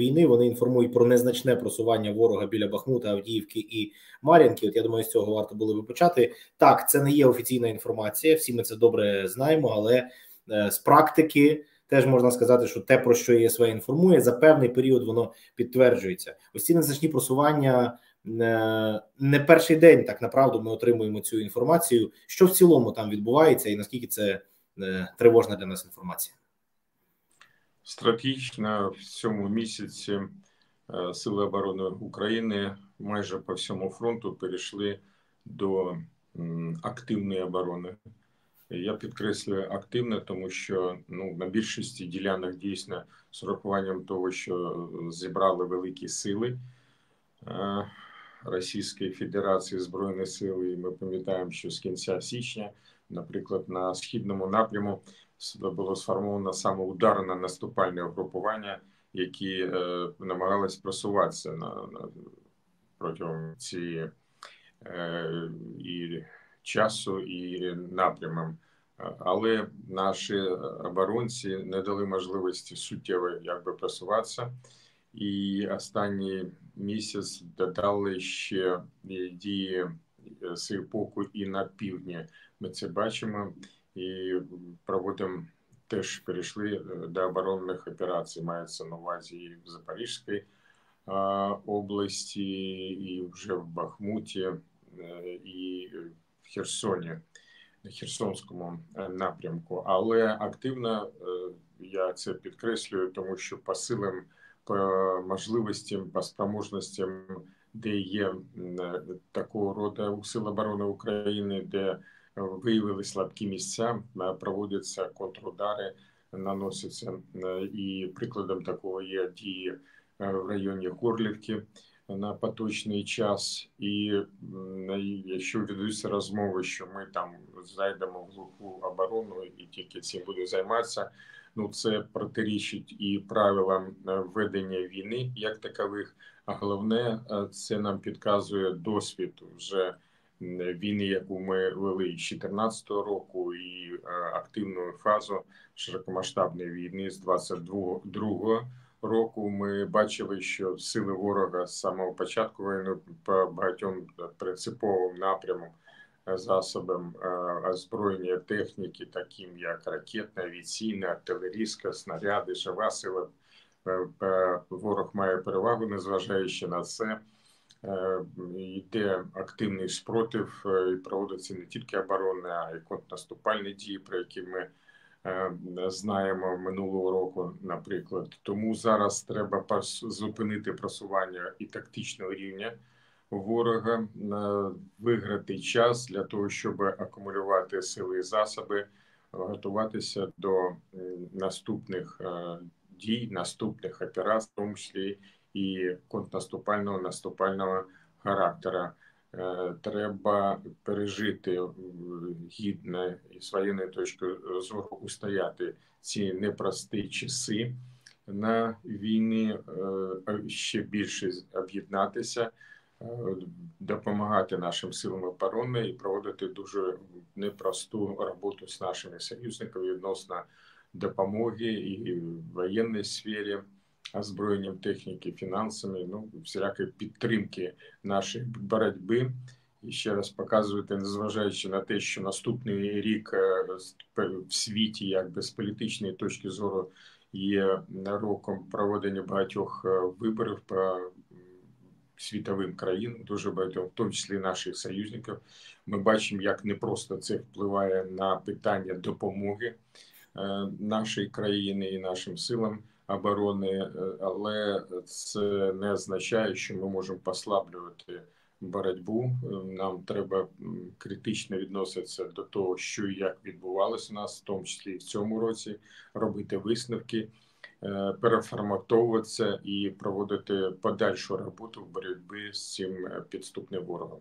війни, вони інформують про незначне просування ворога біля Бахмута, Авдіївки і Мар'їнки. От я думаю, з цього варто було би почати. Так, це не є офіційна інформація, всі ми це добре знаємо, але з практики теж можна сказати, що те, про що ЄСВ інформує, за певний період воно підтверджується. Ось ці незначні просування не перший день, так направду, ми отримуємо цю інформацію. Що в цілому там відбувається і наскільки це тривожна для нас інформація? Стратегічно в цьому місяці Сили оборони України майже по всьому фронту перейшли до активної оборони. Я підкреслюю активно, тому що на більшості ділянок дійсно з урахуванням того, що зібрали великі сили Російської Федерації, Збройні сили, і ми пам'ятаємо, що з кінця січня, наприклад, на східному напряму було сформовано саме ударне наступальне угрупування, які намагалися просуватися протягом цієї і часу, і напрямом. Але наші оборонці не дали можливості суттєво просуватися. І останній місяць додали ще дії сирпоку і на півдні. Ми це бачимо і проводимо, теж перейшли до оборонних операцій. Мається на увазі і в Запорізькій області, і вже в Бахмуті, і в Херсоні, на Херсонському напрямку. Але активно, я це підкреслюю, тому що по силам, по можливостям, по спроможностям, де є такого роду Сил оборони України, де виявили слабкі місця, проводяться контрудари, наносяться. І прикладом такого є дії в районі Горлівки на поточний час. І якщо ведуться розмови, що ми там зайдемо в глуху оборону і тільки цим будемо займатися, це протирічить і правилам ведення війни як такових. А головне, це нам підказує досвід вже війни, яку ми вели 2014 року, і активну фазу широкомасштабної війни з 2022 року. Ми бачили, що сили ворога з самого початку війни по багатьом принциповим напрямам, засобам озброєння техніки, таким як ракетна, авіаційна, артилерійська, снаряди, жива сила. Ворог має перевагу, незважаючи на це. Йде активний спротив і проводиться не тільки оборона, а й контрнаступальні дії, про які ми знаємо минулого року, наприклад. Тому зараз треба зупинити просування і тактичного рівня ворога, виграти час для того, щоб акумулювати сили і засоби, готуватися до наступних дій, наступних операцій, в тому числі і контрнаступального, наступального характера. Треба пережити гідно і з воєнної точки зору устояти ці непрості часи на війні, ще більше об'єднатися, допомагати нашим силам оборони і проводити дуже непросту роботу з нашими союзниками відносно допомоги і в воєнній сфері, озброєнням техніки, фінансами, всілякої підтримки нашої боротьби. І ще раз показувати, незважаючи на те, що наступний рік в світі, з політичної точки зору, є роком проведення багатьох виборів по світовим країнам, дуже багатьох, в тому числі наших союзників. Ми бачимо, як непросто це впливає на питання допомоги нашої країни і нашим силам оборони, але це не означає, що ми можемо послаблювати боротьбу. Нам треба критично відноситися до того, що і як відбувалося у нас, в тому числі і в цьому році, робити висновки, переформатовуватися і проводити подальшу роботу в боротьбі з цим підступним ворогом.